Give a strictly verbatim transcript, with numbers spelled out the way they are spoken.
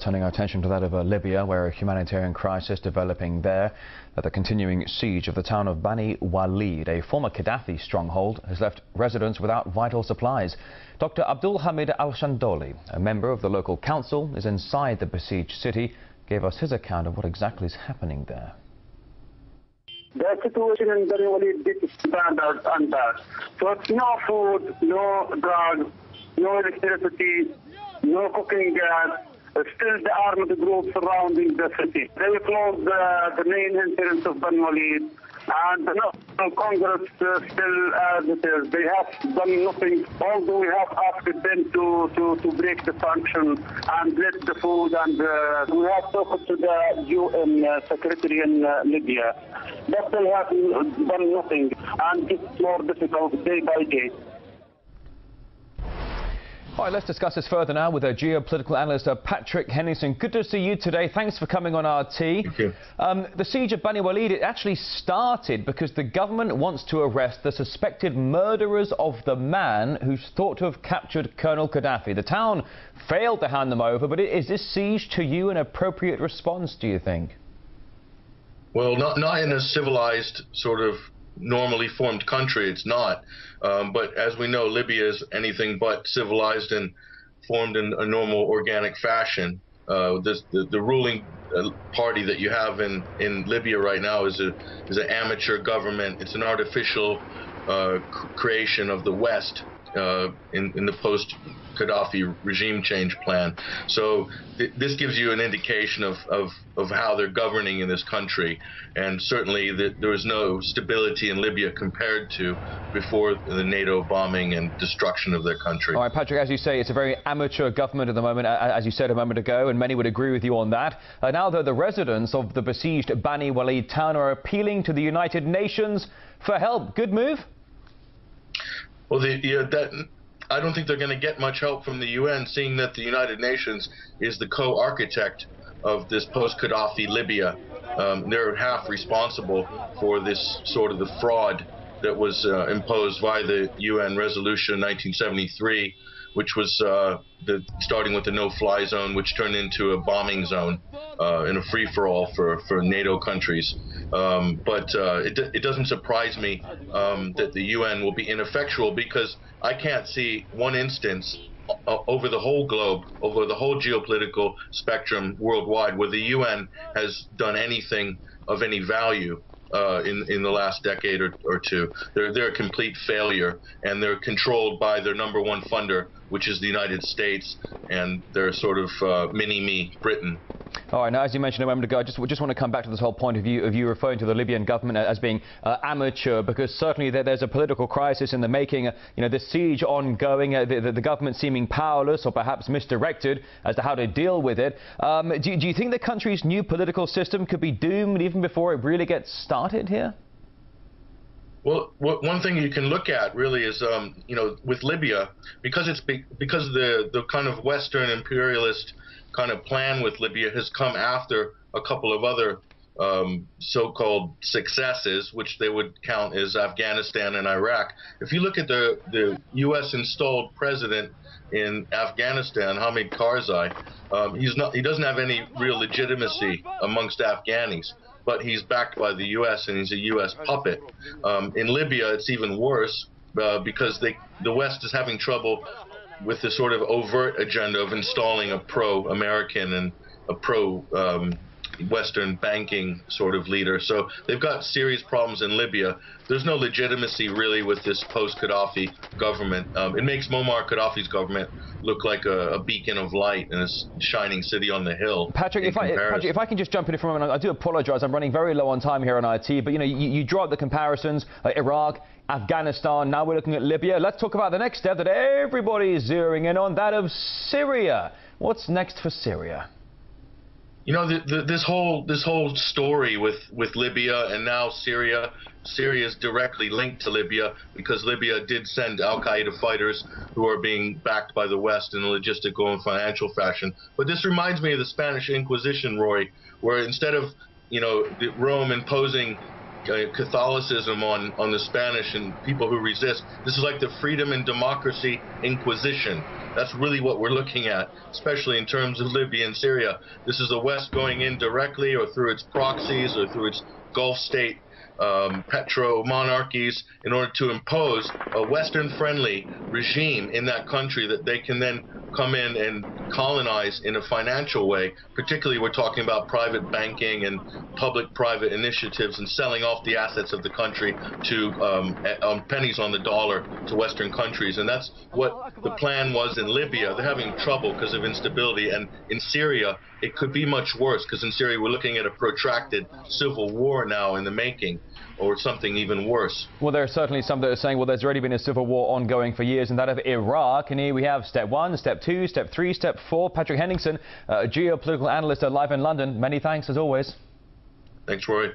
Turning our attention to that of Libya, where a humanitarian crisis developing there at the continuing siege of the town of Bani Walid, a former Gaddafi stronghold, has left residents without vital supplies. Doctor Abdul Hamid Al-Shandoli, a member of the local council, is inside the besieged city, gave us his account of what exactly is happening there. The situation in Bani Walid did stand out untouched. So it's no food, no drugs, no electricity, no cooking gas. Still the armed groups surrounding the city. They closed uh, the main entrance of Bani Walid, and the National Congress uh, still as it is. They have done nothing, although we have asked them to, to, to break the sanction and let the food, and uh, we have talked to the U N uh, Secretary in uh, Libya. But they have done nothing, and it's more difficult day by day. All right, let's discuss this further now with our geopolitical analyst, uh, Patrick Henningsen. Good to see you today. Thanks for coming on R T. Thank you. Um, the siege of Bani Walid, it actually started because the government wants to arrest the suspected murderers of the man who's thought to have captured Colonel Gaddafi. The town failed to hand them over, but is this siege to you an appropriate response, do you think? Well, not, not in a civilized sort of normally formed country, it's not. Um, but as we know, Libya is anything but civilized and formed in a normal organic fashion. Uh, this, the, the ruling party that you have in, in Libya right now is a is an amateur government. It's an artificial uh, creation of the West uh, in, in the post-Gaddafi regime change plan. So th this gives you an indication of, of, of how they're governing in this country. And certainly the, there is no stability in Libya compared to before the NATO bombing and destruction of their country. All right, Patrick, as you say, it's a very amateur government at the moment, as you said a moment ago, and many would agree with you on that. Uh, now, though, the residents of the besieged Bani Walid town are appealing to the United Nations for help. Good move? Well, the, yeah, that, I don't think they're going to get much help from the U N, seeing that the United Nations is the co-architect of this post-Gaddafi Libya. Um, they're half responsible for this sort of the fraud that was uh, imposed by the U N resolution nineteen seventy-three, which was uh, the, starting with the no-fly zone, which turned into a bombing zone uh, and a free-for-all for, for NATO countries. Um, but uh, it, it doesn't surprise me um, that the U N will be ineffectual, because I can't see one instance uh, over the whole globe, over the whole geopolitical spectrum worldwide, where the U N has done anything of any value. Uh, in, in the last decade or, or two. They're, they're a complete failure, and they're controlled by their number one funder, which is the United States, and they're sort of uh, mini-me Britain. All right, now, as you mentioned a moment ago, I just, just want to come back to this whole point of you, of you referring to the Libyan government as being uh, amateur, because certainly there, there's a political crisis in the making, uh, you know, the siege ongoing, uh, the, the, the government seeming powerless or perhaps misdirected as to how to deal with it. Um, do, do you think the country's new political system could be doomed even before it really gets started? Here? Well, one thing you can look at really is, um, you know, with Libya, because it's be because the the kind of Western imperialist kind of plan with Libya has come after a couple of other um, so-called successes, which they would count as Afghanistan and Iraq. If you look at the the U S installed president in Afghanistan, Hamid Karzai, um, he's not he doesn't have any real legitimacy amongst Afghanis. But he's backed by the U S and he's a U S puppet. Um, in Libya, it's even worse uh, because they, the West is having trouble with the sort of overt agenda of installing a pro-American and a pro-Western um, banking sort of leader. So they've got serious problems in Libya. There's no legitimacy really with this post-Gaddafi government. Um, it makes Muammar Gaddafi's government look like a, a beacon of light and a shining city on the hill. Patrick, if I, Patrick, if I can just jump in for a moment, I do apologise. I'm running very low on time here on I T, but you know, you, you draw up the comparisons: uh, Iraq, Afghanistan. Now we're looking at Libya. Let's talk about the next step that everybody is zeroing in on: that of Syria. What's next for Syria? You know, the, the, this whole this whole story with with Libya and now Syria. Syria is directly linked to Libya because Libya did send al-Qaeda fighters who are being backed by the West in a logistical and financial fashion. But this reminds me of the Spanish Inquisition, Rory, where instead of, you know, Rome imposing Catholicism on, on the Spanish and people who resist. This is like the Freedom and Democracy Inquisition. That's really what we're looking at, especially in terms of Libya and Syria. This is the West going in directly or through its proxies or through its Gulf state um, petro-monarchies in order to impose a Western-friendly regime in that country that they can then come in and colonize in a financial way. Particularly, we're talking about private banking and public-private initiatives and selling off the assets of the country to um, um, pennies on the dollar to Western countries. And that's what the plan was in Libya. They're having trouble because of instability. And in Syria, it could be much worse, because in Syria, we're looking at a protracted civil war now in the making, or something even worse. Well, there are certainly some that are saying, well, there's already been a civil war ongoing for years, and that of Iraq. And here we have step one, step two, step three, step four. Patrick Henningsen, a geopolitical analyst, live in London. Many thanks, as always. Thanks, Roy.